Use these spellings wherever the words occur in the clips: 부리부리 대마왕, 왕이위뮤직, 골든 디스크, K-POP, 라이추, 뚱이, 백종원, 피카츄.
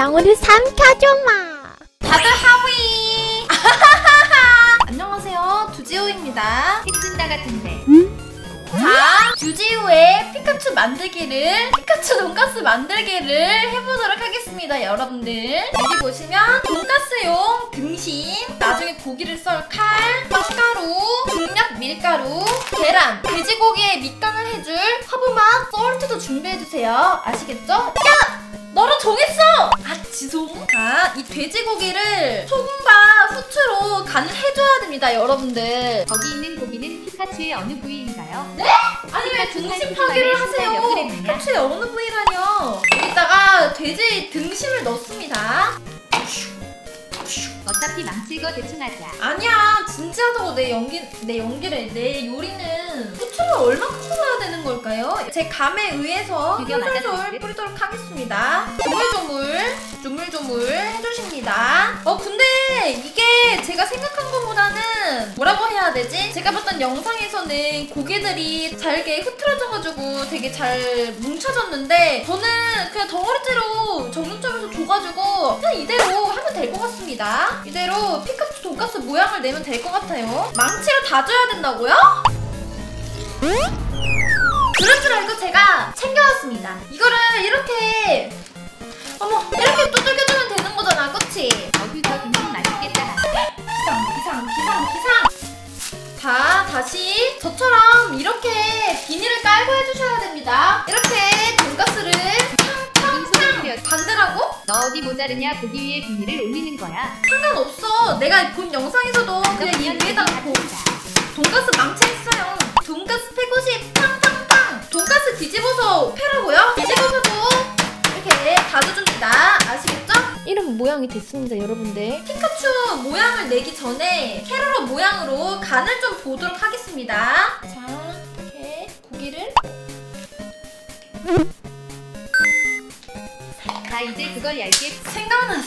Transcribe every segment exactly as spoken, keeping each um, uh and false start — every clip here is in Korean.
장어를 삼켜줘마. 다들 하위. 안녕하세요, 두지호입니다. 힘든다 같은데. 응? 자, 두지호의 피카츄 만들기를, 피카츄 돈가스 만들기를 해보도록 하겠습니다. 여러분들 여기 보시면 돈가스용 등심, 나중에 고기를 썰 칼, 떡가루, 중력 밀가루, 계란, 돼지고기에 밑간을 해줄 허브맛, 솔트도 준비해주세요. 아시겠죠? 야! 너로 정했어! 아, 지송. 자, 이 돼지고기를 소금과 후추로 간을 해줘야 됩니다, 여러분들. 거기 있는 고기는 피카츄의 어느 부위인가요? 네? 아니, 왜 등심 파기를 하세요? 피카츄의 어느 부위라뇨? 여기다가 돼지 등심을 넣습니다. 어차피 망칠 거 대충 하자. 아니야, 진지하다고. 내 연기, 내 연기를, 내 요리는 후추를 얼마큼 넣어야 되는 걸까요? 제 감에 의해서 쫄쫄쫄 뿌리도록 하겠습니다. 조물조물, 조물조물 해주십니다. 어, 근데 이게 제가 생각한 것보다는 뭐라고 해야 되지? 제가 봤던 영상에서는 고기들이 잘게 흐트러져가지고 되게 잘 뭉쳐졌는데, 저는 그냥 덩어리째로 정육점에서 줘가지고 그냥 이대로 하면 될 것 같습니다. 이대로 피카츄 돈가스 모양을 내면 될 것 같아요. 망치를 다 줘야 된다고요? 그럴 줄 알고 제가 챙겨왔습니다. 이거를 이렇게, 어머, 이렇게 두들겨주면 되는 거잖아, 그치? 여기 더 굉장히 맛있겠다. 기상, 기상, 기상, 기상. 자, 다시 저처럼 이렇게 비닐을 깔고 해주셔야 됩니다. 이렇게 돈가스를 반대라고? 너 어디 모자르냐? 고기 위에 비닐을 올리는 거야. 상관없어. 내가 본 영상에서도 그냥 이 위에다가 돈가스 망치 했어요. 돈가스 패고시 팡팡팡. 돈가스 뒤집어서 패라고요? 뒤집어서도 이렇게 다져줍니다. 아시겠죠? 이런 모양이 됐습니다, 여러분들. 피카츄 모양을 내기 전에 캐롤로 모양으로 간을 좀 보도록 하겠습니다. 자, 이렇게 고기를. 나 이제 그걸 얇게 생각났어.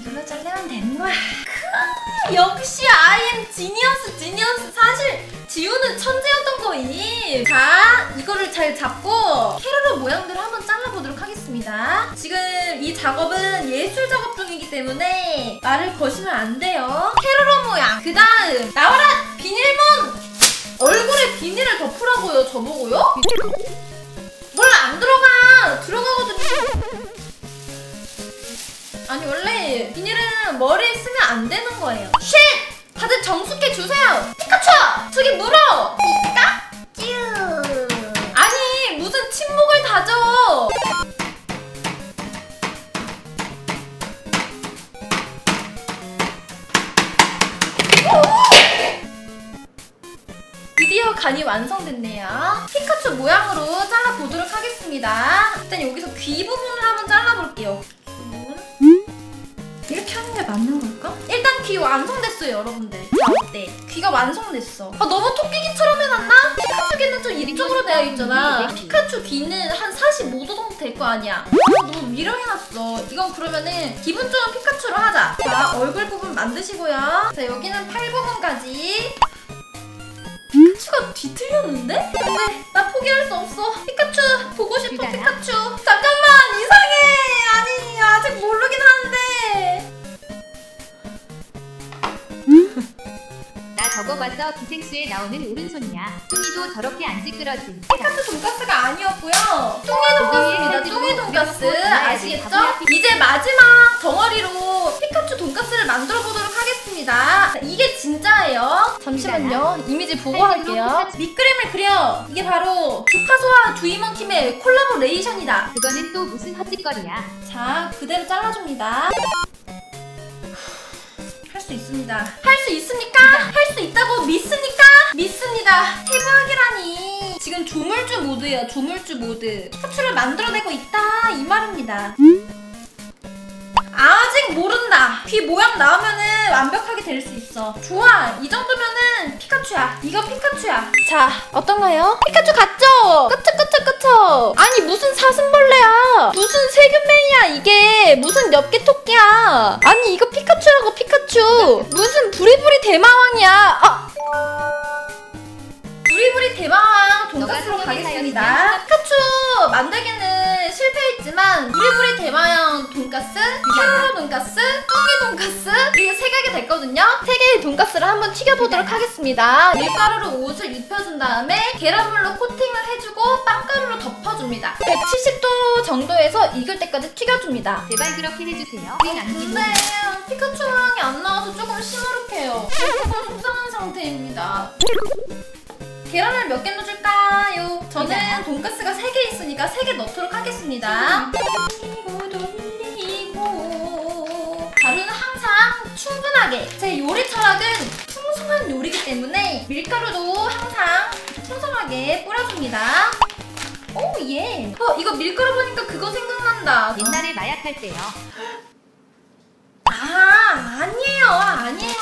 이걸로 잘라면 되는 거야. 크, 역시 I am 지니어스, 지니어스. 사실 지우는 천재였던 거임. 자, 이거를 잘 잡고 캐롤로 모양들을 한번 잘라보도록 하겠습니다. 지금 이 작업은 예술 작업 중이기 때문에 말을 거시면 안 돼요. 캐롤로 모양. 그 다음 나와라 비닐문. 얼굴에 비닐을 덮으라고요, 저보고요? 뭘 안 들어가. 들어가거든요. 아니, 원래 비닐은 머리에 쓰면 안 되는 거예요. 쉿! 다들 정숙해 주세요. 피카츄! 저기 물어! 피카츄! 아니, 무슨 침묵을 다져! 드디어 간이 완성됐네요. 피카츄 모양으로 잘라보도록 하겠습니다. 일단 여기서 귀 부분을 한번 잘라볼게요. 이렇게 하는 게 맞는 걸까? 일단 귀 완성됐어요, 여러분들. 자, 어때? 귀가 완성됐어. 아, 너무 토끼귀처럼 해놨나? 피카츄 귀는 좀 이쪽으로 되어 있잖아. 피카츄 귀는 한 사십오 도 정도 될 거 아니야. 아, 너무 위로 해놨어. 이건 그러면은 기분 좋은 피카츄로 하자. 자, 얼굴 부분 만드시고요. 자, 여기는 팔 부분까지. 피카츄가 뒤틀렸는데? 근데 나 포기할 수 없어. 피카츄 보고 싶어, 피카츄. 잠깐만, 이상해. 아니, 아직 모르긴 하는데. 저거 봤어? 기생수에 나오는 오른손이야. 뚱이도 저렇게 안 찌그러진. 피카츄 돈가스가 아니었고요. 뚱이 돈가스입니다. 뚱이 돈가스. 아시겠죠? 이제 마지막 덩어리로 피카츄 돈가스를 만들어 보도록 하겠습니다. 이게 진짜예요. 잠시만요. 이미지 보고할게요. 밑그림을 그려. 이게 바로 피카소와 주이먼킴의 콜라보레이션이다. 그거는 또 무슨 헛짓거리야. 자, 그대로 잘라줍니다. 할 수 있습니다. 할 수 있습니까? 할 수 있다고 믿습니까? 믿습니다. 대박이라니. 지금 조물주 모드예요, 조물주 모드. 피카츄를 만들어내고 있다, 이 말입니다. 아직 모른다. 귀 모양 나오면은 완벽하게 될 수 있어. 좋아, 이 정도면은 피카츄야. 이거 피카츄야. 자, 어떤가요? 피카츄 같죠? 그쵸, 그쵸, 그쵸. 아니, 무슨 사슴벌레야. 무슨 세균맨이야, 이게. 무슨 엽기 토끼야. 아니, 이거 피카츄라고, 피카츄. 무슨 부리부리 대마왕이야. 아! 부리부리 대마왕 돈가스로 가겠습니다. 피카츄 만들기는 실패했지만 되지만 부리부리 대마왕 돈가스, 샤라로 돈가스, 뚱이 돈가스 이게 세 개가 됐거든요. 세 개의 돈가스를 한번 튀겨보도록 하겠습니다. 밀가루로 옷을 입혀준 다음에 계란물로 코팅을 해주고 빵가루로 덮어줍니다. 백칠십 도 정도에서 익을 때까지 튀겨줍니다. 제발 그렇게 해주세요. 근데 피카츄 모양이 안 나와서 조금 시무룩해요. 조금 속상한 상태입니다. 계란을 몇 개 넣어줄까요? 저는 돈가스가 세 개 있으니까 세 개 넣도록 하겠습니다. 돌리고 돌리고 가루는 항상 충분하게. 제 요리 철학은 풍성한 요리이기 때문에 밀가루도 항상 풍성하게 뿌려줍니다. 오 예! 어 이거 밀가루 보니까 그거 생각난다. 옛날에 마약할 때요. 아 아니에요 아니에요.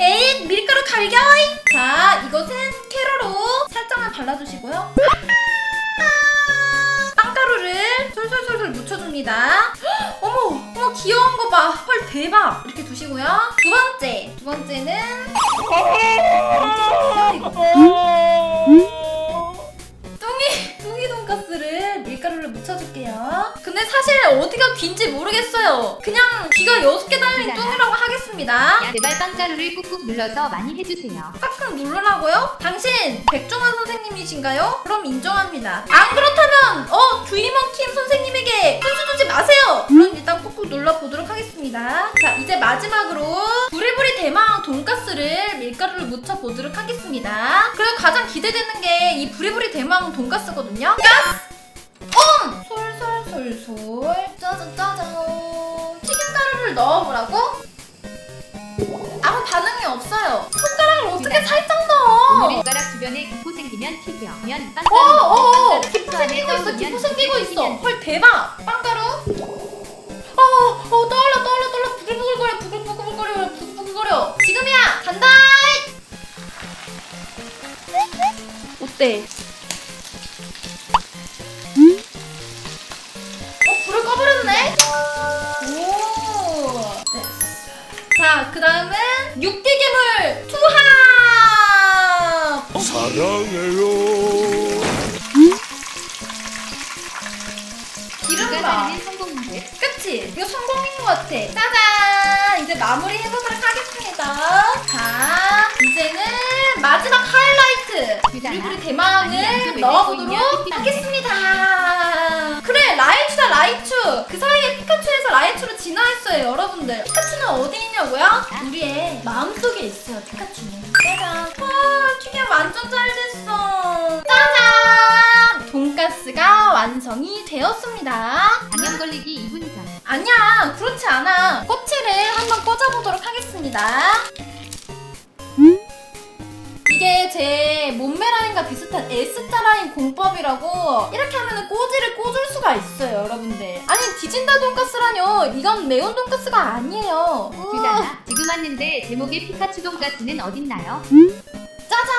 에잇 밀가루 갈겨잉! 자 이것은 캐러로 살짝만 발라주시고요. 빵가루를 솔솔솔솔 묻혀줍니다. 어머 어머 귀여운 거 봐. 헐 대박. 이렇게 두시고요. 두 번째 두 번째는 뚱이 뚱이 돈가스를 밀가루를 묻혀줄게요. 근데 사실 어디가 귀인지 모르겠어요. 그냥 귀가 여섯 개 달린 뚱이라고 하겠습니다. 야, 제발 빵가루를 꾹꾹 눌러서 많이 해주세요. 꾹꾹 누르라고요? 당신 백종원 선생님이신가요? 그럼 인정합니다. 안 그렇다면 어 주의먹힌 선생님에게 손수 주지 마세요. 그럼 일단 꾹꾹 눌러보도록 하겠습니다. 자 이제 마지막으로 부리부리 대마왕 돈가스를 밀가루를 묻혀보도록 하겠습니다. 그리고 가장 기대되는 게 이 부리부리 대마왕 돈가스거든요. 가스! 옴! 솔솔솔솔 짜자짜잔 튀김가루를 넣어보라고? 아무 반응이 없어요. 손가락을 어떻게 살짝 넣어? 손가락 주변에 기포 생기면 튀겨. 어어어! 기포 생기고 있어 기포 생기고 있어. 헐 대박! 빵가루? 어어 어, 떨려 떨려 떨려 부글부글거려 부글부글거려 부글부글거려. 지금이야! 간다! 어때? 자, 그 다음은 육개괴물 투합! 사랑해요. 기름 봐. 그치? 이거 성공인 것 같아. 짜잔! 이제 마무리 해보도록 하겠습니다. 자, 이제는 마지막 하이라이트! 부리부리 대마왕을 넣어보도록 하겠습니다. 그래, 라이추다, 라이추! 그 사이에 피카츄에서 라이추로 진화했어요, 여러분들. 피카츄는 어디 있냐고요? 우리의 마음속에 있어요, 피카츄는. 짜잔! 와, 튀김 완전 잘 됐어. 짜잔! 돈가스가 완성이 되었습니다. 당연 걸리기 이 분 전. 아니야, 그렇지 않아. 꼬치를 한번 꽂아보도록 하겠습니다. 이게 제 몸매 라인과 비슷한 S자 라인 공법이라고 이렇게 하면은 꼬지를 꽂을 수가 있어요, 여러분들. 아니 뒤진다 돈가스라뇨. 이건 매운 돈가스가 아니에요. 귀찮아. 지금 왔는데 제목의 피카츄 돈가스는 어딨나요? 음? 짜잔!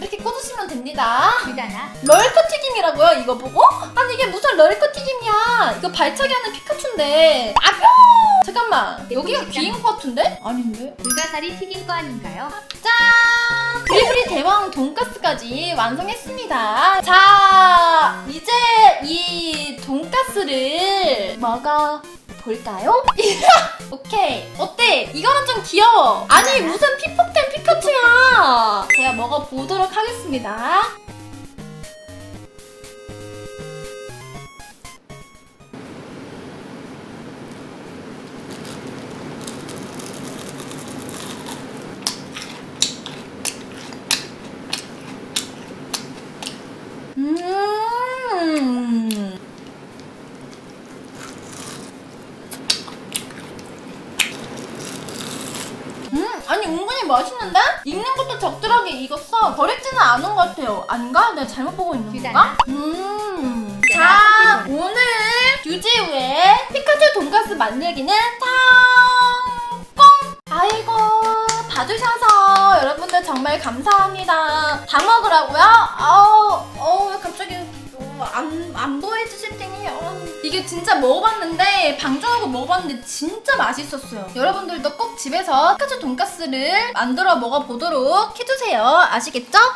이렇게 꽂으시면 됩니다. 귀찮아. 럴커 튀김이라고요? 이거 보고? 아니 이게 무슨 럴커 튀김이야. 이거 발차기 하는 피카츄인데. 아뇨! 잠깐만 여기가 귀인 것 같은데? 아닌데? 불가사리 튀긴 거 아닌가요? 짠! 부리부리 대왕 돈가스까지 완성했습니다. 자 이제 이 돈가스를 먹어볼까요? 오케이 어때? 이거는 좀 귀여워. 아니 무슨 피폭된 피카츄야. 제가 먹어보도록 하겠습니다. 음 음, 아니 은근히 맛있는데? 익는 것도 적절하게 익었어. 버리지는 않은 것 같아요. 아닌가? 내가 잘못 보고 있는 건가? 음. 자 오늘 유지우의 피카츄 돈가스 만들기는 성공! 아이고 봐주셔서 여러분들 정말 감사합니다. 다 먹으라고요? 아우 어우 갑자기 안, 안 보여주실 테니요. 이게 진짜 먹어봤는데 방종하고 먹어봤는데 진짜 맛있었어요. 여러분들도 꼭 집에서 피카츄 돈가스를 만들어 먹어보도록 해주세요. 아시겠죠?